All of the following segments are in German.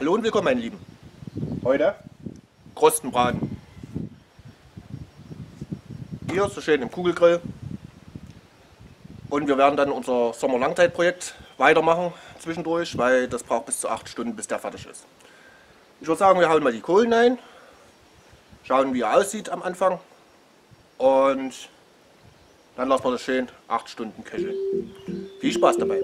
Hallo und willkommen, meine Lieben. Heute Krustenbraten. Hier so schön im Kugelgrill. Und wir werden dann unser Sommer-Langzeitprojekt weitermachen zwischendurch, weil das braucht bis zu 8 Stunden, bis der fertig ist. Ich würde sagen, wir hauen mal die Kohlen ein, schauen, wie er aussieht am Anfang. Und dann lassen wir das schön 8 Stunden köcheln. Viel Spaß dabei!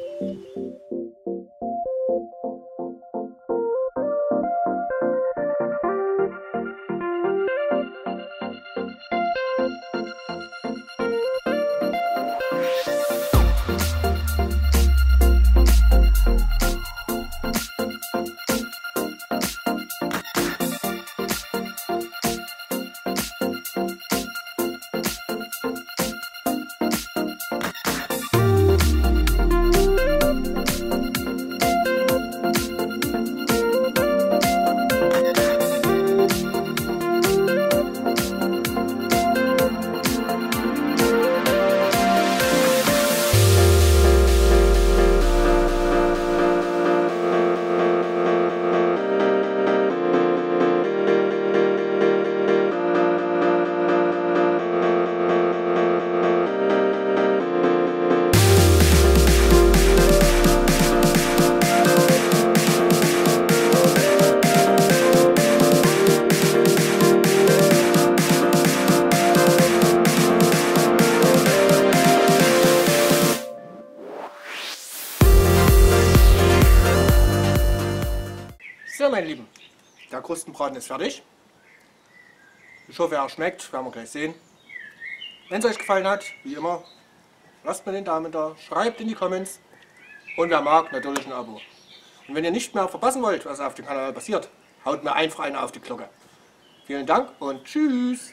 So, meine Lieben, der Krustenbraten ist fertig. Ich hoffe, er schmeckt, werden wir gleich sehen. Wenn es euch gefallen hat, wie immer, lasst mir den Daumen da, schreibt in die Comments und wer mag, natürlich ein Abo. Und wenn ihr nicht mehr verpassen wollt, was auf dem Kanal passiert, haut mir einfach eine auf die Glocke. Vielen Dank und tschüss!